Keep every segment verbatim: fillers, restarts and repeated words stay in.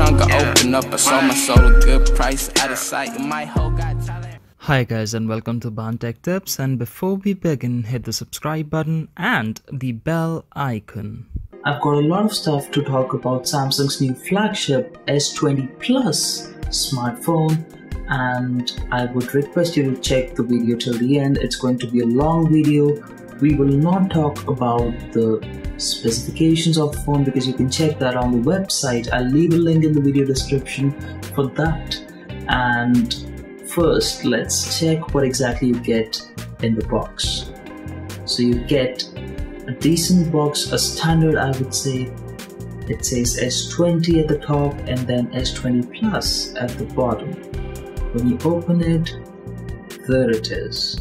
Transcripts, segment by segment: chunk, I open up, I saw my soul, a good price, out of sight, my whole got talent. Hi guys and welcome to Bhan Techtips, and before we begin, hit the subscribe button and the bell icon. I've got a lot of stuff to talk about Samsung's new flagship S twenty plus smartphone, and I would request you to check the video till the end. It's going to be a long video. We will not talk about the specifications of the phone because you can check that on the website. I'll leave a link in the video description for that. And first, let's check what exactly you get in the box. So you get a decent box, a standard, I would say. It says S twenty at the top and then S twenty plus at the bottom. When you open it, there it is.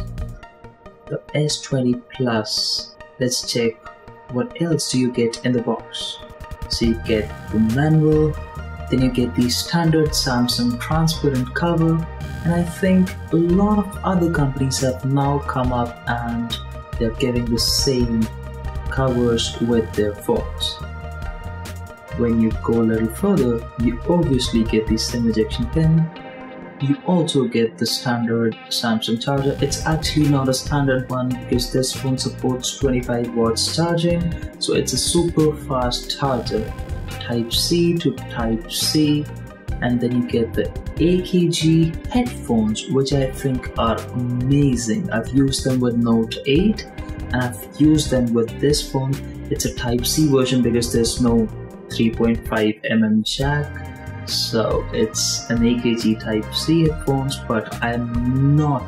The S twenty plus. Let's check what else do you get in the box. So you get the manual, then you get the standard Samsung transparent cover, and I think a lot of other companies have now come up and they're giving the same covers with their phones. When you go a little further, you obviously get the SIM ejection pin. You also get the standard Samsung charger. It's actually not a standard one because this phone supports twenty-five watts charging, so it's a super fast charger, Type C to Type C. And then you get the A K G headphones, which I think are amazing. I've used them with Note eight and I've used them with this phone. It's a Type C version because there's no three point five millimeter jack. So it's an A K G Type C headphones, but I'm not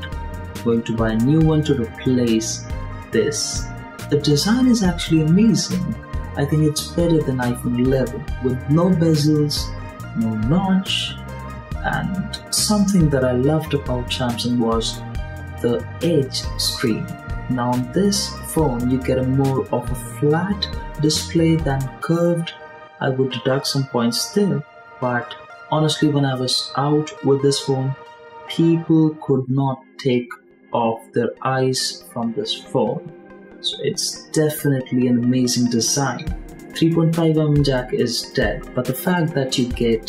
going to buy a new one to replace this. The design is actually amazing. I think it's better than iPhone eleven, with no bezels, no notch, and something that I loved about Samsung was the edge screen. Now on this phone you get a more of a flat display than curved. I would deduct some points there. But honestly, when I was out with this phone, people could not take off their eyes from this phone. So it's definitely an amazing design. three point five millimeter jack is dead, but the fact that you get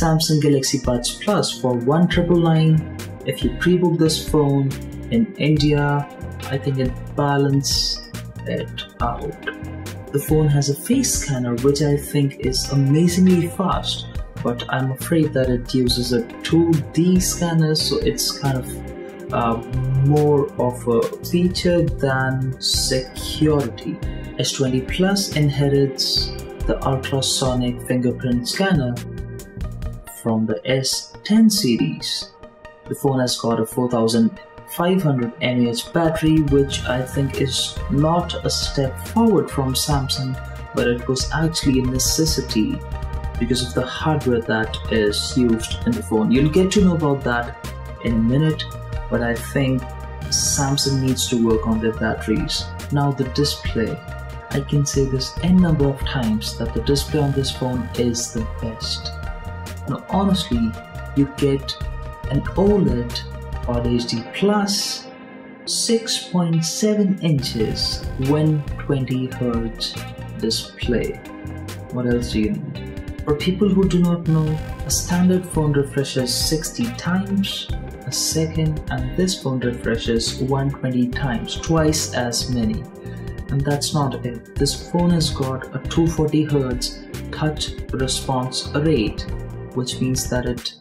Samsung Galaxy Buds Plus for one triple nine, if you pre-book this phone in India, I think it balances it out. The phone has a face scanner, which I think is amazingly fast, but I'm afraid that it uses a two D scanner, so it's kind of uh, more of a feature than security. S twenty plus inherits the ultrasonic fingerprint scanner from the S ten series. The phone has got a four thousand five hundred milliamp hour battery, which I think is not a step forward from Samsung, but it was actually a necessity because of the hardware that is used in the phone. You'll get to know about that in a minute, but I think Samsung needs to work on their batteries. Now the display, I can say this n number of times that the display on this phone is the best. Now honestly, you get an OLED H D plus six point seven inches one hundred twenty hertz display. What else do you need? For people who do not know, a standard phone refreshes sixty times a second and this phone refreshes one hundred twenty times, twice as many. And that's not it. This phone has got a two hundred forty hertz touch response rate, which means that it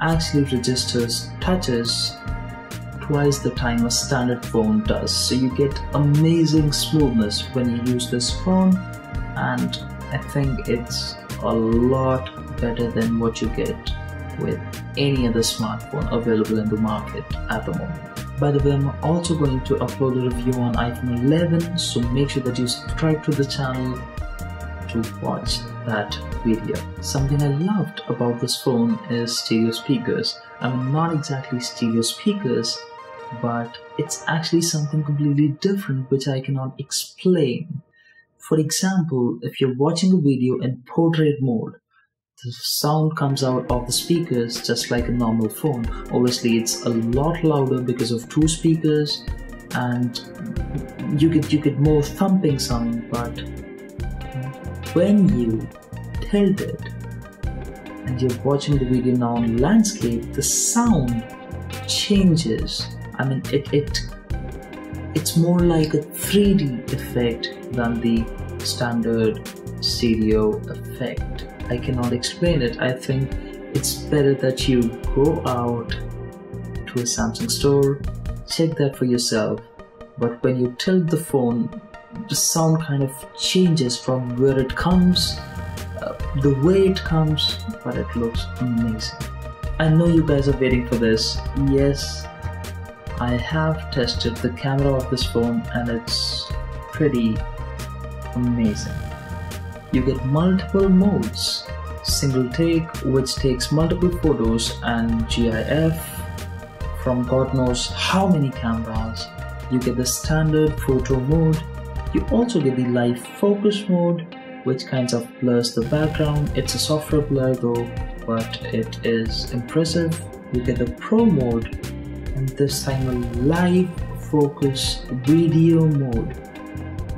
actually registers touches twice the time a standard phone does, so you get amazing smoothness when you use this phone, and I think it's a lot better than what you get with any other smartphone available in the market at the moment. By the way, I'm also going to upload a review on iPhone eleven, so make sure that you subscribe to the channel to watch that video. Something I loved about this phone is stereo speakers. I mean, not exactly stereo speakers, but it's actually something completely different which I cannot explain. For example, if you're watching a video in portrait mode, the sound comes out of the speakers just like a normal phone. Obviously it's a lot louder because of two speakers, and you get, you get more thumping sound, but when you tilt it, and you're watching the video now on landscape, the sound changes. I mean, it, it it's more like a three D effect than the standard stereo effect. I cannot explain it. I think it's better that you go out to a Samsung store, check that for yourself. But when you tilt the phone, the sound kind of changes from where it comes, uh, the way it comes, but it looks amazing. I know you guys are waiting for this. Yes, I have tested the camera of this phone and it's pretty amazing. You get multiple modes, single take, which takes multiple photos, and G I F from God knows how many cameras. You get the standard photo mode. You also get the live focus mode, which kind of blurs the background. It's a softer blur though, but it is impressive. You get the pro mode, and this time a live focus video mode,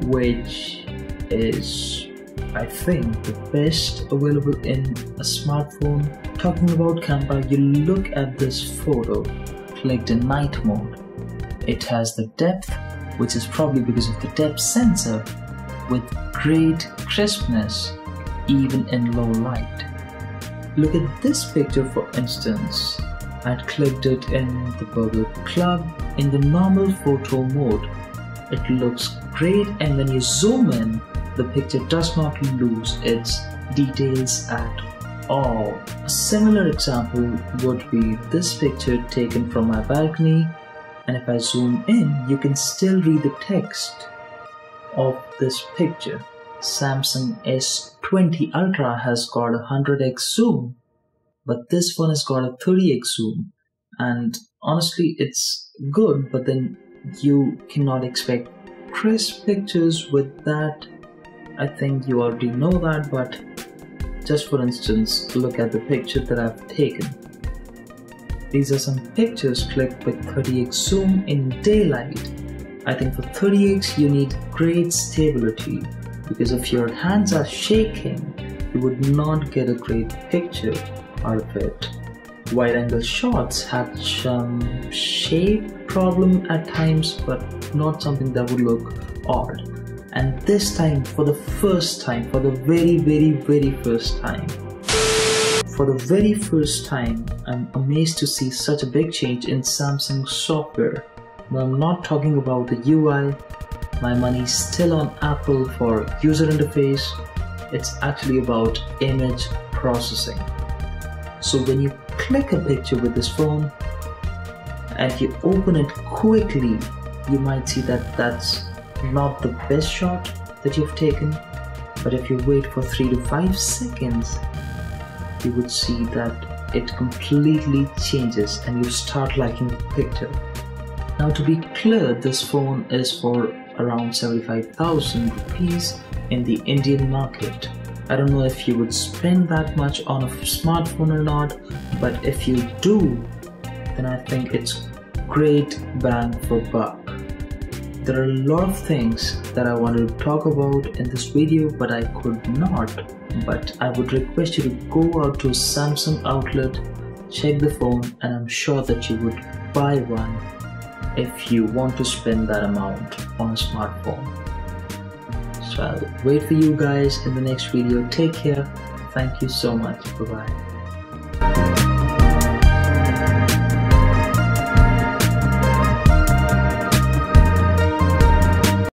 which is, I think, the best available in a smartphone. Talking about camera, you look at this photo, click the night mode. It has the depth, which is probably because of the depth sensor, with great crispness even in low light. Look at this picture for instance. I'd clicked it in the burger club in the normal photo mode. It looks great, and when you zoom in, the picture does not lose its details at all. A similar example would be this picture taken from my balcony. And if I zoom in, you can still read the text of this picture. Samsung S twenty Ultra has got a one hundred X zoom, but this one has got a thirty X zoom. And honestly, it's good, but then you cannot expect crisp pictures with that. I think you already know that, but just for instance, look at the picture that I've taken. These are some pictures clicked with thirty X zoom in daylight. I think for thirty X you need great stability, because if your hands are shaking, you would not get a great picture out of it. Wide angle shots had some shape problem at times, but not something that would look odd. And this time, for the first time, for the very very very first time, For the very first time, I'm amazed to see such a big change in Samsung software. Now, I'm not talking about the U I. My money's still on Apple for user interface. It's actually about image processing. So when you click a picture with this phone and you open it quickly, you might see that that's not the best shot that you've taken. But if you wait for three to five seconds, you would see that it completely changes and you start liking the picture. Now, to be clear, this phone is for around seventy-five thousand rupees in the Indian market. I don't know if you would spend that much on a smartphone or not, but if you do, then I think it's great bang for buck. There are a lot of things that I wanted to talk about in this video, but I could not. But I would request you to go out to a Samsung outlet, check the phone, and I'm sure that you would buy one if you want to spend that amount on a smartphone. So I'll wait for you guys in the next video. Take care. Thank you so much. Bye bye.